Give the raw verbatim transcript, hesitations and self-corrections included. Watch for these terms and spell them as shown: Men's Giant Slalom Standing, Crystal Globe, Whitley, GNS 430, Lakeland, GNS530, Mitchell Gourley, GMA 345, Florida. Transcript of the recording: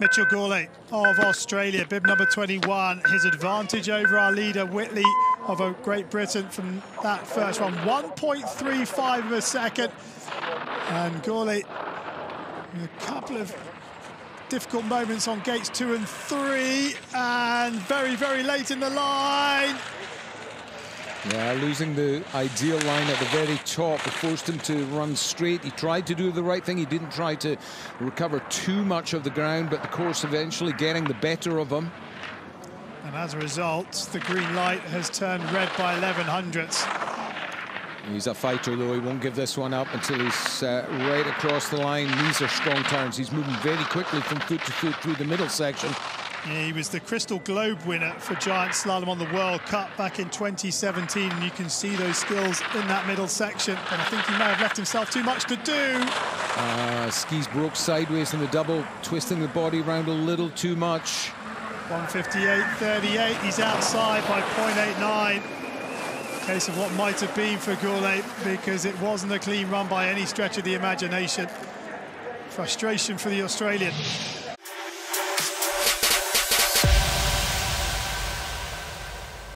Mitchell Gourley of Australia, bib number twenty-one. His advantage over our leader, Whitley of Great Britain, from that first one, one point three five of a second. And Gourley, a couple of difficult moments on gates two and three, and very, very late in the line. Yeah, losing the ideal line at the very top forced him to run straight. He tried to do the right thing. He didn't try to recover too much of the ground, but the course eventually getting the better of him. And as a result, the green light has turned red by eleven hundredths. He's a fighter, though. He won't give this one up until he's uh, right across the line. These are strong turns. He's moving very quickly from foot to foot through the middle section. Yeah, he was the Crystal Globe winner for giant slalom on the World Cup back in twenty seventeen, and you can see those skills in that middle section. And I think he may have left himself too much to do. Uh, skis broke sideways in the double, twisting the body around a little too much. one fifty-eight thirty-eight, he's outside by point eight nine. Case of what might have been for Gourley, because it wasn't a clean run by any stretch of the imagination. Frustration for the Australian.